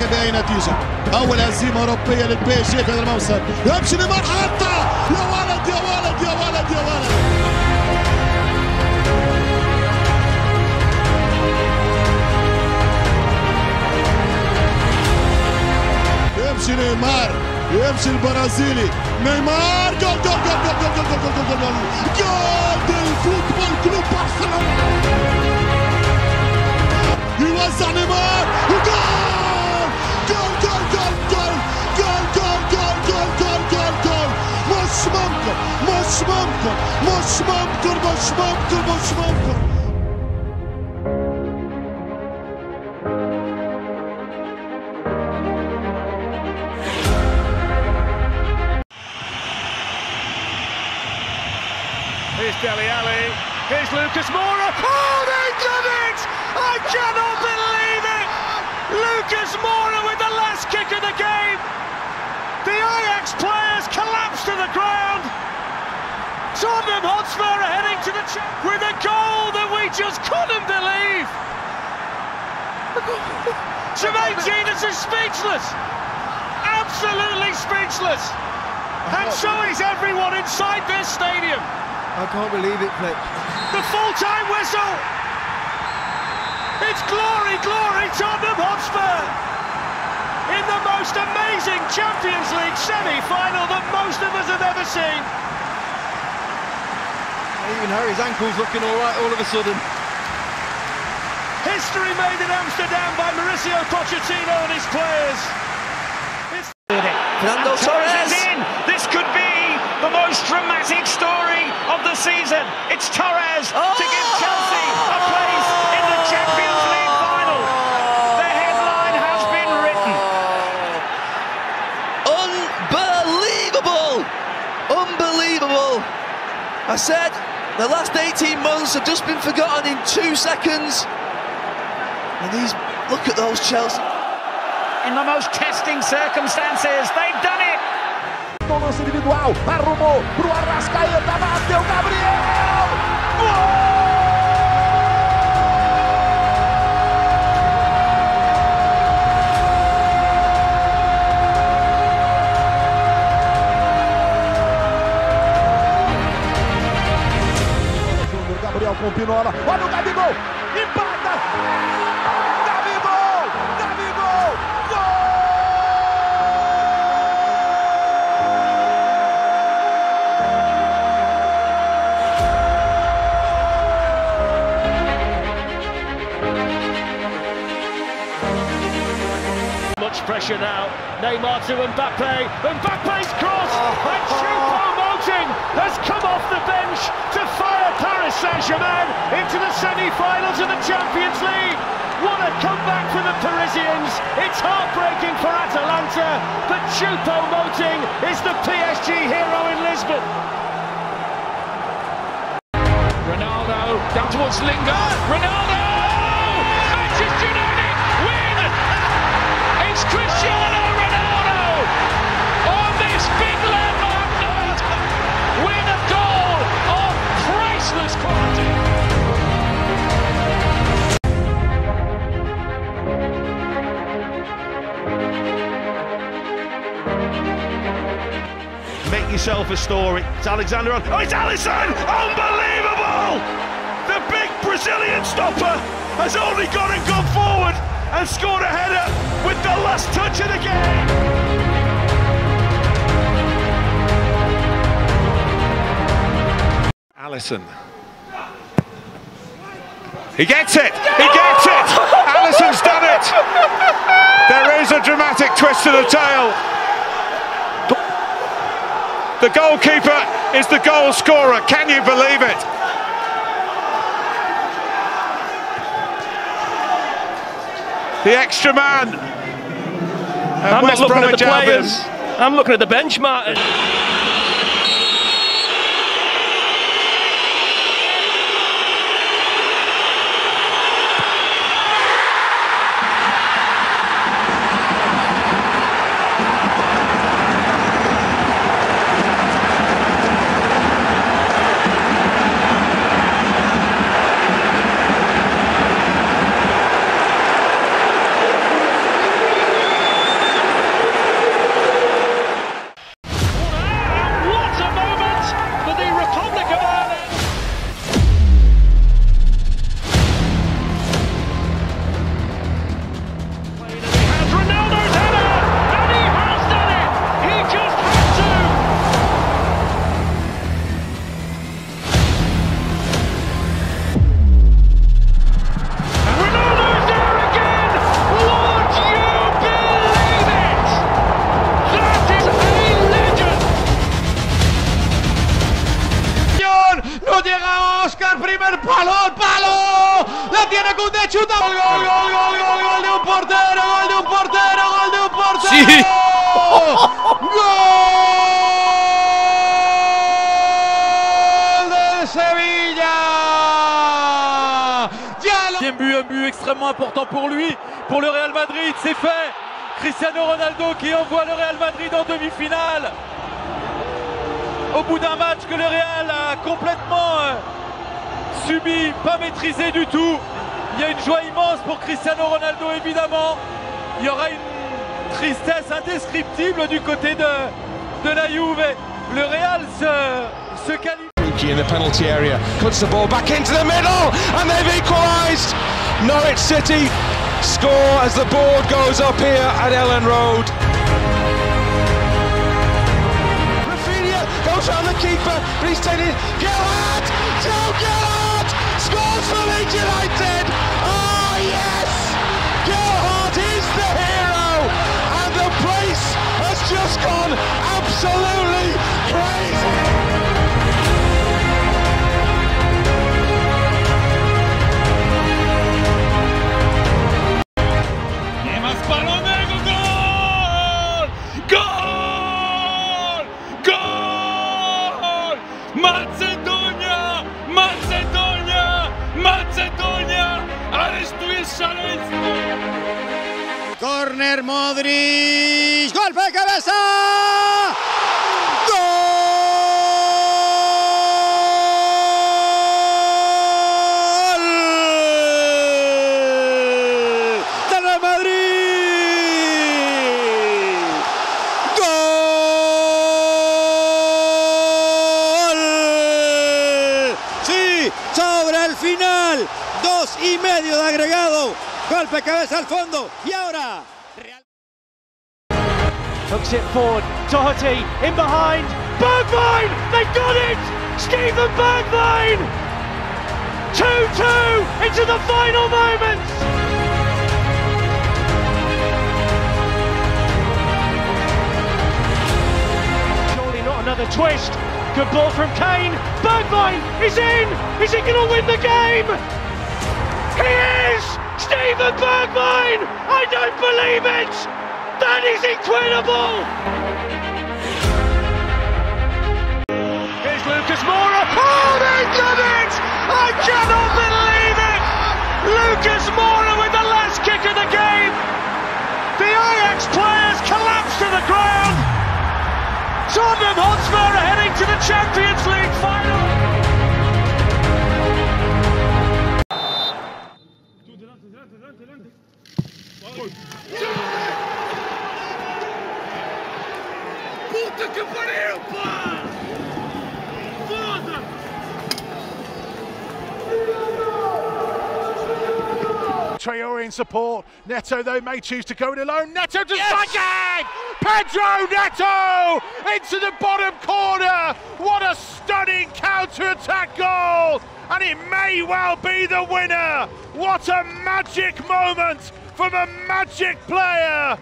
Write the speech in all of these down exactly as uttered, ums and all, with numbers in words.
كبأي نتيجة. أول هزيمة أوروبية للبي إس جي في هذا الموسم. يمشي نيمار حتى يا ولد يا ولد يا ولد يا ولد. يمشي نيمار يمشي البرازيلي نيمار جول جول جول جول جول جول جول جول جول جول ديال فوتبول كلوب برشلونة يوزع نيمار وجول جول جول جول جول جول جول جول جول جول جول جول مش ممكن مش ممكن مش ممكن مش ممكن مش ممكن Dele Alli, here's Lucas Moura, oh they did it! I cannot believe it! Lucas Moura with the last kick of the game! The Ajax players collapsed to the ground! Tottenham Hotspur are heading to the chance with a goal that we just couldn't believe! Jermaine Jenas is speechless! Absolutely speechless! And so is everyone inside this stadium! I can't believe it, Pletsch. The full-time whistle! It's glory, glory, Tottenham Hotspur! In the most amazing Champions League semi-final that most of us have ever seen. Even Harry's ankle's looking all right all of a sudden. History made in Amsterdam by Mauricio Pochettino and his players. It's Fernando Torres in. This could be the most dramatic story of the season. It's Torres oh! to give Chelsea a place in the Champions League final. The headline has been written. Unbelievable! Unbelievable! I said the last eighteen months have just been forgotten in two seconds. And these, look at those Chelsea. In the most testing circumstances, they've done it. No lance individual, arrumou pro Arrascaeta, bateu Gabriel! Gol! Gabriel com Pinola, olha o Gabigol! Empata! Pressure now, Neymar to Mbappé, Mbappe's cross, oh, and Choupo-Moting has come off the bench to fire Paris Saint-Germain into the semi-finals of the Champions League. What a comeback for the Parisians, it's heartbreaking for Atalanta, but Choupo-Moting is the P S G hero in Lisbon. Ronaldo, down towards Lingard, Ronaldo! Cristiano Ronaldo on this big landmark night with a goal of priceless quality. Make yourself a story. It's Alexander on. Oh, it's Alisson! Unbelievable! The big Brazilian stopper has only gone and gone forward and scored a header with the last touch of the game. Alisson. He gets it! He gets it! Alisson's done it! There is a dramatic twist to the tale. The goalkeeper is the goal scorer. Can you believe it? The extra man. And I'm West not looking Bromwich at the players. Albion. I'm looking at the bench, Martin. con de chuta. Gol, gol, gol, gol, gol, gol de un portero, gol de un portero, gol de un portero. Sí. Gol de Sevilla. Ya lo... Un but, un but extrêmement important pour lui, pour le Real Madrid, c'est fait. Cristiano Ronaldo qui envoie le Real Madrid en demi-finale. Au bout d'un match que le Real a complètement euh, subi, pas maîtrisé du tout. Il y a une joie immense pour Cristiano Ronaldo évidemment. Il y aura une tristesse indescriptible du côté de, de la Juve. Le Real se, se qualifie. In the penalty area, puts the ball back into the middle and they've equalised. Norwich City score as the board goes up here at Ellen Road. Around the keeper, but he's taken. Gerrard! Joe Gerrard scores for Leeds United! Oh yes! Gerrard is the hero! And the place has just gone absolutely crazy! Nemas Palomero, goal! Goal! Goal! Macedonia! Macedonia! Macedonia! Arestuje szaleństwo! Corner Modric! Golpe de cabeza! Gol! Del Real Madrid! Gol! Sobre el final, dos y medio de agregado, golpe de cabeza al fondo y ahora. Real... Hooks it forward, Doherty in behind, Bergwijn, they got it, Steven Bergwijn, two two into the final moments. Another twist, good ball from Kane, Bergwijn is in, is he going to win the game? He is! Steven Bergwijn, I don't believe it! That is incredible! Here's Lucas Moura, oh they did it! I cannot believe it! Lucas Moura with the last kick of the game! The Ajax players collapse to the ground! Tottenham Hotspur are heading to the Champions League final. Puta que pariu, pá! Traore in support. Neto, though, may choose to go it alone. Neto to yes! Strike! Pedro Neto into the bottom corner. What a stunning counter-attack goal, and it may well be the winner. What a magic moment from a magic player.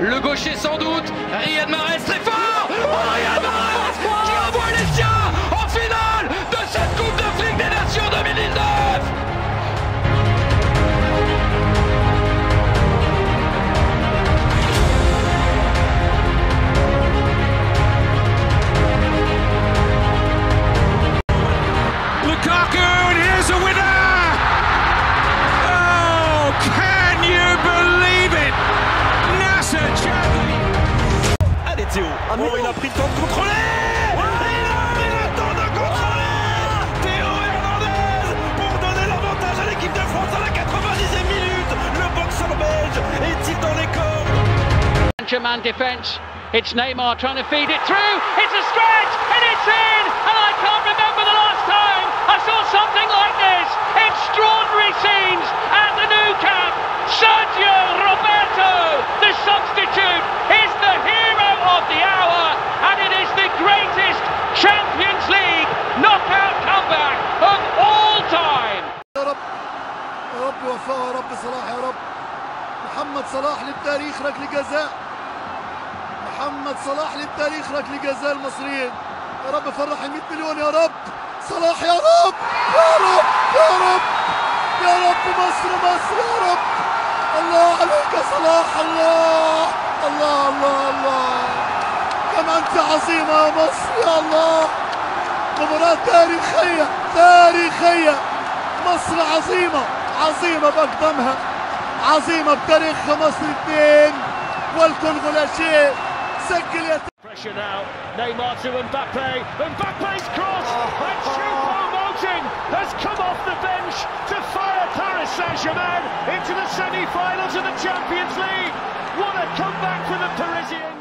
Le gaucher sans doute. Riyad Mahrez très fort. Oh, Riyad Mahrez qui envoie les siens en finale de cette Coupe d'Afrique des Nations deux mille dix-neuf. And here's a winner! Oh, can you believe it? Nasser Chadli! Allez Théo, oh, oh, il a pris le temps de contrôler! Oh, il a pris le temps de contrôler! Oh, Théo Hernandez pour donner l'avantage à l'équipe de France à la quatre-vingt-dixième minute! Le boxeur belge est-il dans les cordes? Saint-Germain defense, it's Neymar trying to feed it through, it's a stretch and it's in! And I can't remember the last time! I saw something like this. Extraordinary scenes at the Nou Camp. Sergio Roberto, the substitute, is the hero of the hour, and it is the greatest Champions League knockout comeback of all time. يا رب يا رب وفقه يا رب صلاح يا رب محمد صلاح للتاريخ ركله جزاء محمد صلاح للتاريخ ركله جزاء المصريين يا رب فرح مية مليون يا رب صلاح يا رب يا رب يا رب يا رب مصر مصر يا رب. الله عليك يا صلاح. الله الله الله الله كم أنت عظيمة يا مصر يا الله. مباراة تاريخية تاريخية. مصر عظيمة عظيمة بقدمها عظيمة بتاريخها. مصر اثنين والكونغو لا شيء. سجل يا pressure now. Neymar to Mbappé. Mbappe's cross and Choupo-Moting has come off the bench to fire Paris Saint-Germain into the semi-finals of the Champions League. What a comeback for the Parisians.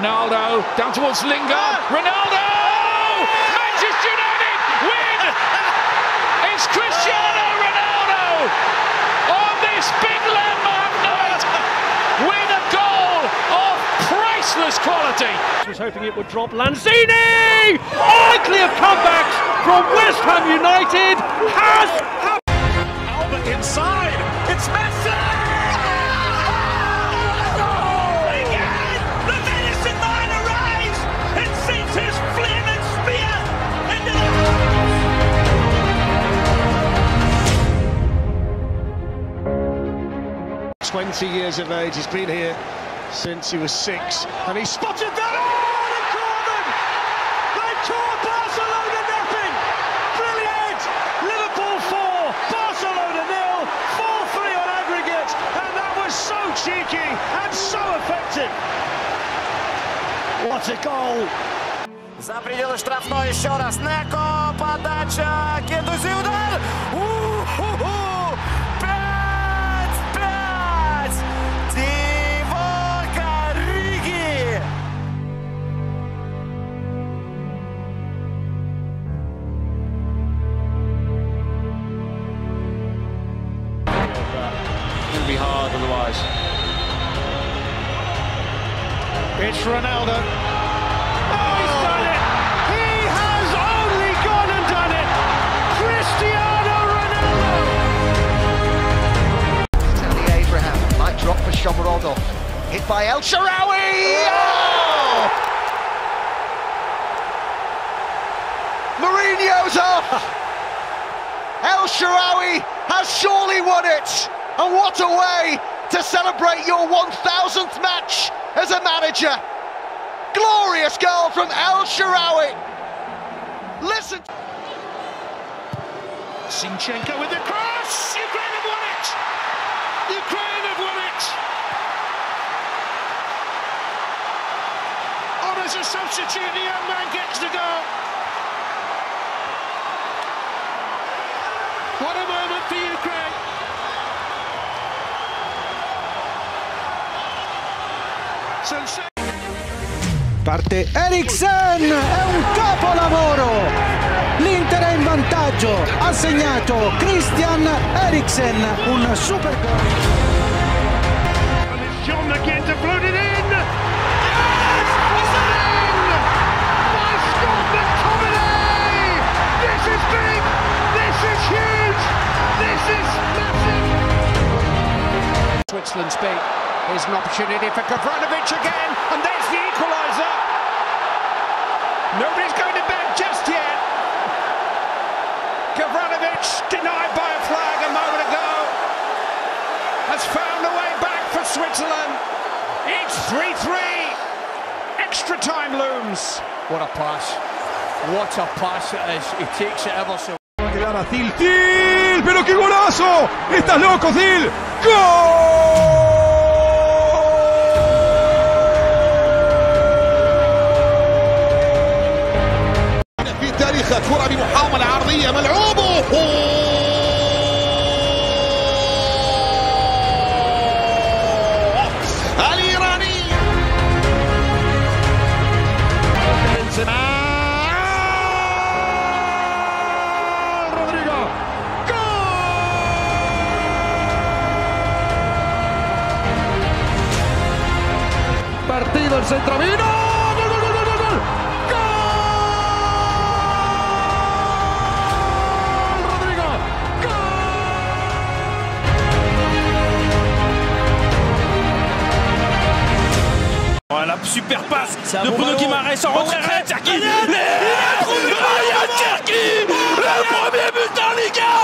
Ronaldo down towards Lingard. Ronaldo! Manchester United win! It's Cristiano Ronaldo on this big landmark night with a goal of priceless quality. I was hoping it would drop. Lanzini! Likely a comeback from West Ham United has happened. Albert inside. It's Messi! twenty years of age, he's been here since he was six, and he spotted that! Oh, they caught them! They caught Barcelona nothing! Brilliant! Liverpool four, Barcelona nil, four three on aggregate, and that was so cheeky and so effective! What a goal! За пределы штрафной еще раз, Неко, подача, Гендузи, удар! Be hard otherwise. It's Ronaldo. Oh, he's done it! He has only gone and done it! Cristiano Ronaldo! Tony Abraham, might drop for Shomurodov. Hit by El Shaarawy! Oh! Mourinho's up! El Shaarawy has surely won it! And what a way to celebrate your one thousandth match as a manager. Glorious goal from El Shaarawy. Listen. Zinchenko with the cross. Ukraine have won it. Ukraine have won it. On as a substitute, the young man gets the goal. What a moment for Ukraine. Parte Eriksen, è un capolavoro, l'Inter è in vantaggio, ha segnato Christian Eriksen, un super gol. Switzerland's beat. Here's an opportunity for Gavranovic again, and there's the equaliser. Nobody's going to bed just yet. Gavranovic denied by a flag a moment ago. Has found a way back for Switzerland. It's three three. Extra time looms. What a pass. What a pass it is. He takes it ever so. Thiel, Thiel, pero qué golazo. Estás loco, Thiel. Gol. كرة بمحاولة عرضية ملعوبه الإيراني رودريغو جول partido el centro vino gol gol gol gol gol frappe, super passe de Pedro Neto en retrait. Riyad Mahrez, Riyad Mahrez, le premier but en Liga.